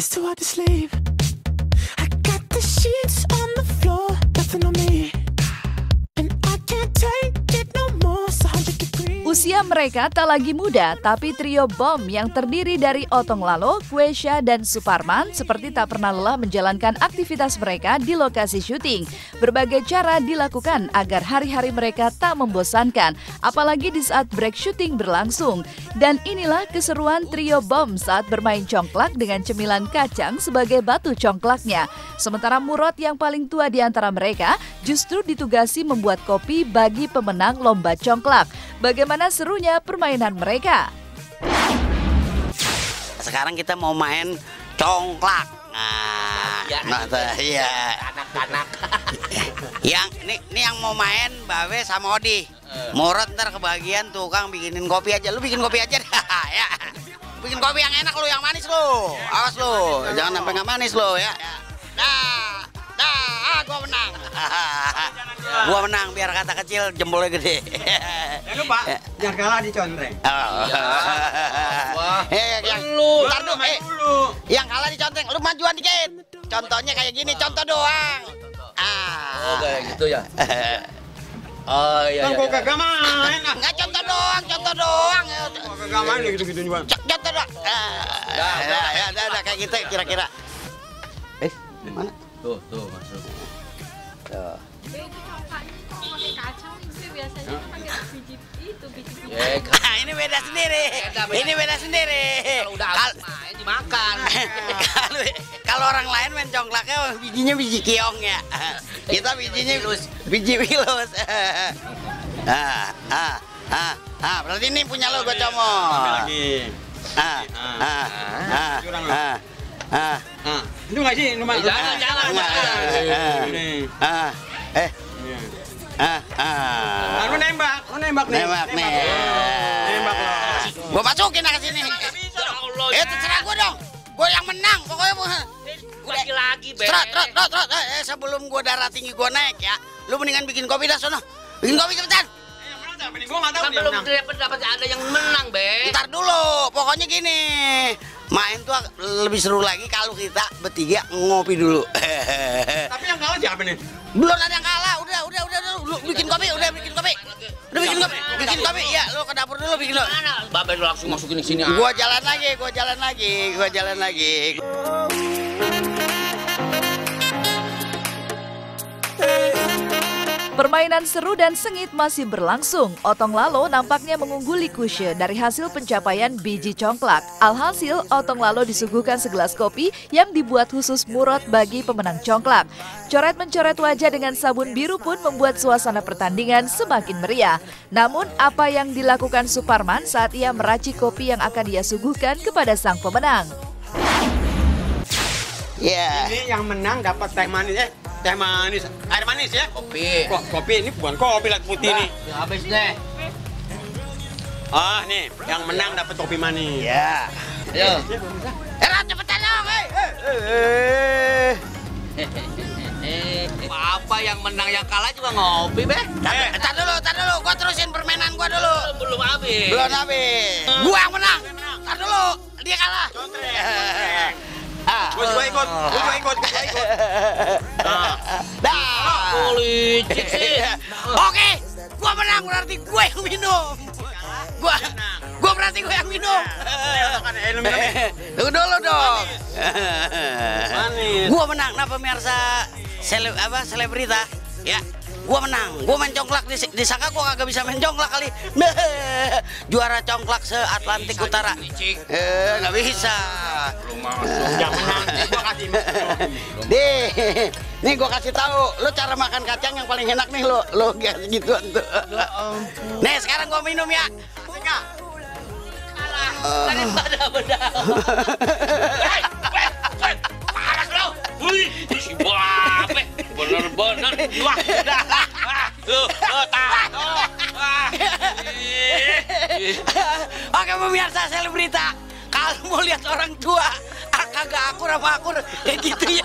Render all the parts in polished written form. It's too hard to sleep. I got the sheets on the floor, nothing on me. And I can't take it no more, so hard to get free. Usia mereka tak lagi muda, tapi trio bom yang terdiri dari Otong Lalo, Kuesha, dan Suparman seperti tak pernah lelah menjalankan aktivitas mereka di lokasi syuting. Berbagai cara dilakukan agar hari-hari mereka tak membosankan, apalagi di saat break syuting berlangsung. Dan inilah keseruan trio bom saat bermain congklak dengan cemilan kacang sebagai batu congklaknya. Sementara Murot yang paling tua di antara mereka justru ditugasi membuat kopi bagi pemenang lomba congklak. Bagaimana serunya permainan mereka? Sekarang kita mau main congklak. Anak-anak. Ini yang mau main Bawe sama Odi. Murot ntar kebagian tukang bikinin kopi aja. Lu bikin kopi aja dah, ya. Bikin kopi yang enak lu, yang manis lu. Awas lu, jangan sampai nggak manis lu ya. Dah, gua menang. Gua menang biar kata kecil jempolnya gede. Lu Pak, jangan kalah di contreng. Lu, ntar dulu. Yang kalah di contreng, lu majuan dikit. Contohnya kayak gini, contoh doang. Oh kayak gitu ya. Oh iya. Kan gua kagak main. Enggak, contoh doang. Kagak main gitu-gitu juga. Contoh doang. Dah kayak gitu kira-kira. Mana? Tuh masuk. Tuh. Biasanya pakai biji itu. Ini beda sendiri. Ini beda sendiri. Kalau udah main dimakan. Kalau orang lain main congklaknya bijinya biji keong ya. Kita bijinya biji wilus. Berarti ini punya lo gue comot. Itu nggak sih rumah? Nembak gue masukin ke sini. Terserah gue dong, gue yang menang pokoknya. Sebelum gue darah tinggi gue naik ya, lu mendingan bikin kopi dah sono. Bikin kopi cepetan. Belum dapat ada yang menang, Be. Ntar dulu, pokoknya gini. Main tuh lebih seru lagi kalau kita bertiga ngopi dulu. Tapi yang kalah siapa nih? Belum ada yang kalah. Udah. Lu bikin kopi. Bikin kopi. Ya, lu ke dapur dulu bikin dulu. Babe lu langsung masukin ke sini. Gua jalan lagi. Permainan seru dan sengit masih berlangsung. Otong Lalo nampaknya mengungguli Kuesha dari hasil pencapaian biji congklak. Alhasil, Otong Lalo disuguhkan segelas kopi yang dibuat khusus Murot bagi pemenang congklak. Coret-mencoret wajah dengan sabun biru pun membuat suasana pertandingan semakin meriah. Namun, apa yang dilakukan Suparman saat ia meracik kopi yang akan dia suguhkan kepada sang pemenang? Ini yang menang dapat teh manis, air manis ya? Kopi ini bukan kopi, lihat putih nih. Ya habis deh. Nih, yang menang dapat kopi manis. Ya. Ayo. Cepetan dong, hei. Apa yang menang yang kalah juga ngopi, Beh? Tar dulu, gua terusin permainan gua dulu. Belum habis. Gua yang menang. Tar dulu, dia kalah. Gue juga ikut. Licik sih. Oke, gue menang berarti gue yang minum. Gue berarti gue yang minum. Tunggu dulu dong. Gue menang, nah pemirsa selebrita ya. Gue menang, gue main congklak, disangka gue kagak bisa main congklak kali. Juara congklak se-Atlantik Utara. Gak bisa. Nih gue kasih tahu, lu cara makan kacang yang paling enak nih lo gituan tuh. Nih sekarang gue minum ya. Bener. Oke pemirsa selebrita, kalau mau lihat orang tua kagak akur kayak gitu ya.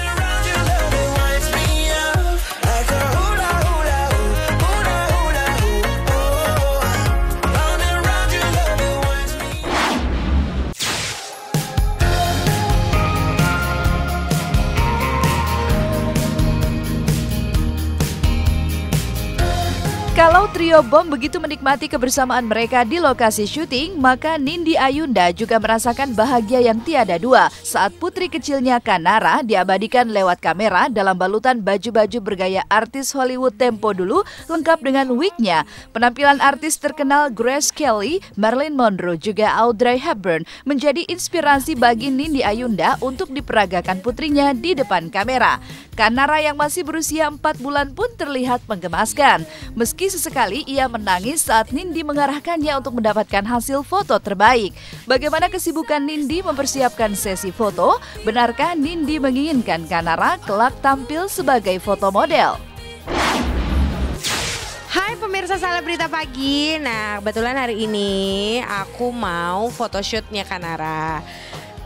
studio Bom begitu menikmati kebersamaan mereka di lokasi syuting, maka Nindy Ayunda juga merasakan bahagia yang tiada dua saat putri kecilnya Kanara diabadikan lewat kamera dalam balutan baju-baju bergaya artis Hollywood tempo dulu lengkap dengan wignya. Penampilan artis terkenal Grace Kelly, Marilyn Monroe juga Audrey Hepburn menjadi inspirasi bagi Nindy Ayunda untuk diperagakan putrinya di depan kamera. Kanara yang masih berusia 4 bulan pun terlihat menggemaskan. Meski sesekali ia menangis saat Nindy mengarahkannya untuk mendapatkan hasil foto terbaik. Bagaimana kesibukan Nindy mempersiapkan sesi foto? Benarkah Nindy menginginkan Kanara kelak tampil sebagai foto model? Hai pemirsa Salah Berita Pagi. Nah, kebetulan hari ini aku mau photoshootnya Kanara.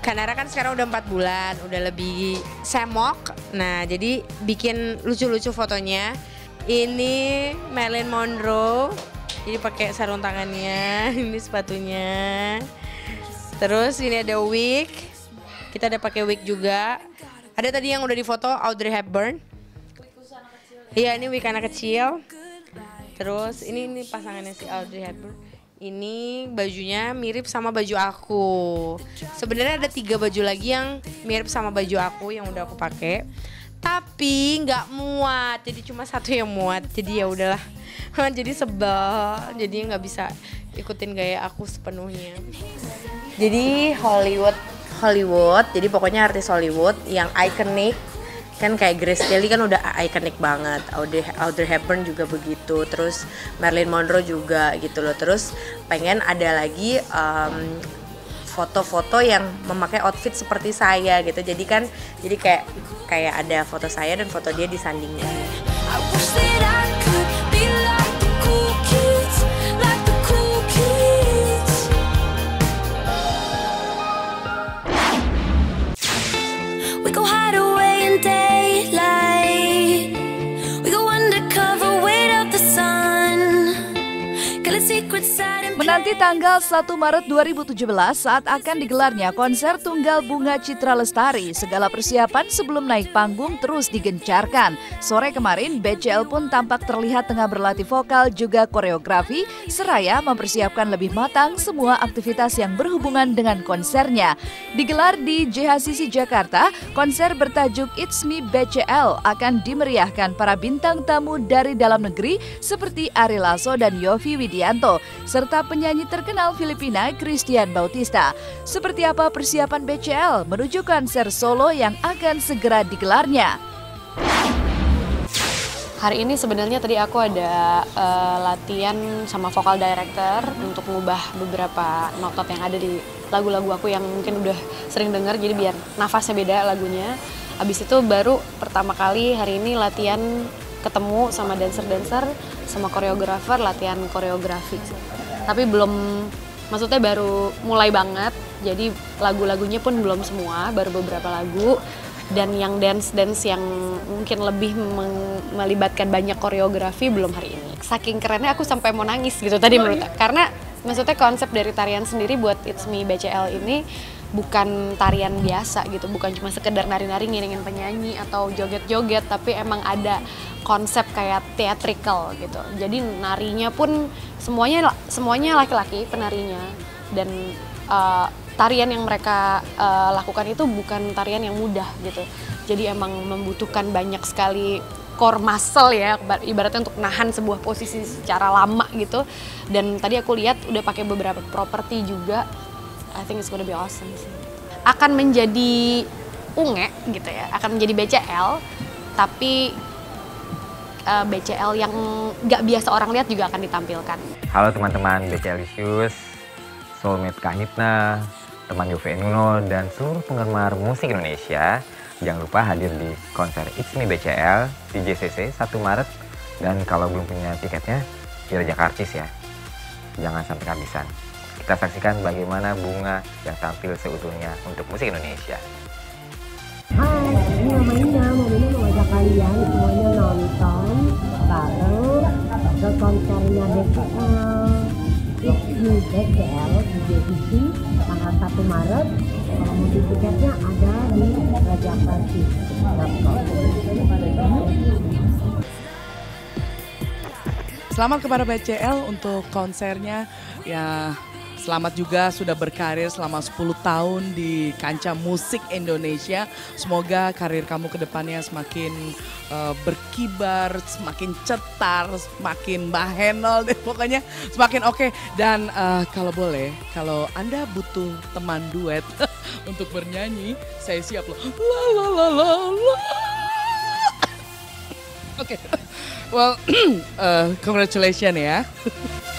Kanara kan sekarang udah 4 bulan, udah lebih semok. Nah, jadi bikin lucu-lucu fotonya. Ini Marilyn Monroe, jadi pakai sarung tangannya, ini sepatunya. Terus ini ada wig, kita ada pakai wig juga. Ada tadi yang udah difoto Audrey Hepburn. Iya, ini wig anak kecil. Terus ini pasangannya si Audrey Hepburn. Ini bajunya mirip sama baju aku. Sebenarnya ada 3 baju lagi yang mirip sama baju aku yang udah aku pakai. Tapi nggak muat, jadi cuma satu yang muat. Jadi ya udahlah, jadi sebel, jadi nggak bisa ikutin gaya aku sepenuhnya. Jadi Hollywood, jadi pokoknya artis Hollywood yang ikonik kan kayak Grace Kelly kan udah ikonik banget, Audrey Hepburn juga begitu, terus Marilyn Monroe juga gitu loh. Terus pengen ada lagi foto-foto yang memakai outfit seperti saya gitu. Jadi kan jadi kayak ada foto saya dan foto dia disandingin. Menanti tanggal 1 Maret 2017 saat akan digelarnya konser tunggal Bunga Citra Lestari, segala persiapan sebelum naik panggung terus digencarkan. Sore kemarin, BCL pun tampak terlihat tengah berlatih vokal juga koreografi, seraya mempersiapkan lebih matang semua aktivitas yang berhubungan dengan konsernya. Digelar di JHCC Jakarta, konser bertajuk It's Me BCL akan dimeriahkan para bintang tamu dari dalam negeri seperti Ari Lasso dan Yovi Widianto, serta penyanyi terkenal Filipina Christian Bautista. Seperti apa persiapan BCL menuju konser solo yang akan segera digelarnya? Hari ini sebenarnya tadi aku ada latihan sama vokal director untuk mengubah beberapa notot yang ada di lagu-lagu aku yang mungkin udah sering denger, jadi biar nafasnya beda lagunya. Abis itu baru pertama kali hari ini latihan ketemu sama dancer-dancer, sama koreografer, latihan koreografi. Tapi belum, maksudnya baru mulai banget, jadi lagu-lagunya pun belum semua, baru beberapa lagu. Dan yang dance-dance yang mungkin lebih melibatkan banyak koreografi belum hari ini. Saking kerennya aku sampai mau nangis gitu tadi menurut aku. Karena maksudnya konsep dari tarian sendiri buat It's Me BCL ini bukan tarian biasa gitu, bukan cuma sekedar nari-nari ngiringin penyanyi atau joget-joget, tapi emang ada konsep kayak theatrical gitu. Jadi narinya pun semuanya laki-laki penarinya, dan tarian yang mereka lakukan itu bukan tarian yang mudah gitu. Jadi emang membutuhkan banyak sekali core muscle ya, ibaratnya untuk nahan sebuah posisi secara lama gitu. Dan tadi aku lihat udah pakai beberapa properti juga. I think it's gonna be awesome sih. Akan menjadi unge gitu ya, akan menjadi BCL tapi BCL yang gak biasa orang lihat juga akan ditampilkan. Halo teman-teman BCL Issues, soulmate Kanitna, teman Yofi Nuno, dan seluruh penggemar musik Indonesia. Jangan lupa hadir di konser It's Me BCL di JCC 1 Maret. Dan kalau belum punya tiketnya, kira Jakartis ya. Jangan sampai kehabisan. Kita saksikan bagaimana Bunga yang tampil seutuhnya untuk musik Indonesia. Hai, ini Mama Ina, Mama Ina mau ajak kalian semuanya nonton bareng ke konsernya BCL. It's Me BCL di JCC tanggal 1 Maret. Kalau mau tiketnya ada di Rajakarta. Selamat kepada BCL untuk konsernya. Ya, selamat juga sudah berkarir selama 10 tahun di kancah musik Indonesia. Semoga karir kamu ke depannya semakin berkibar, semakin cetar, semakin bahenol deh pokoknya. Semakin oke. Dan kalau boleh, kalau Anda butuh teman duet untuk bernyanyi, saya siap loh. Oke, well, congratulations ya.